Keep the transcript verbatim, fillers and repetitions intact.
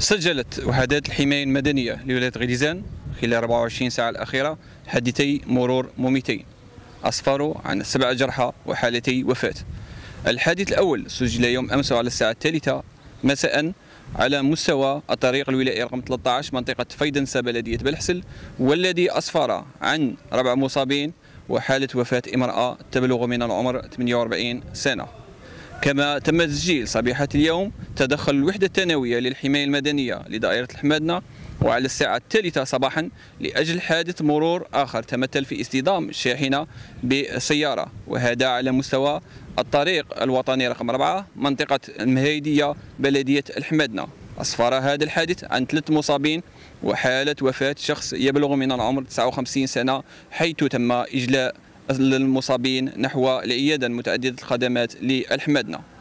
سجلت وحدات الحماية المدنية لولاية غليزان خلال أربعة وعشرين ساعة الأخيرة حادثي مرور مميتين أسفروا عن سبعة جرحى وحالتي وفاة. الحادث الأول سجل يوم أمس على الساعة الثالثة مساء على مستوى الطريق الولائي رقم ثلاثة عشر منطقة فيدنسة بلدية بلحسل، والذي أسفر عن ربع مصابين وحالة وفاة امرأة تبلغ من العمر ثمانية وأربعين سنة. كما تم تسجيل صبيحة اليوم تدخل الوحدة الثانوية للحماية المدنية لدائرة الحمادنة وعلى الساعة الثالثة صباحا لأجل حادث مرور آخر تمثل في اصطدام الشاحنة بسيارة، وهذا على مستوى الطريق الوطني رقم أربعة منطقة المهيدية بلدية الحمادنة. أسفر هذا الحادث عن ثلاث مصابين وحالة وفاة شخص يبلغ من العمر تسعة وخمسين سنة، حيث تم إجلاء للمصابين نحو العيادة المتعددة الخدمات للحمادنة.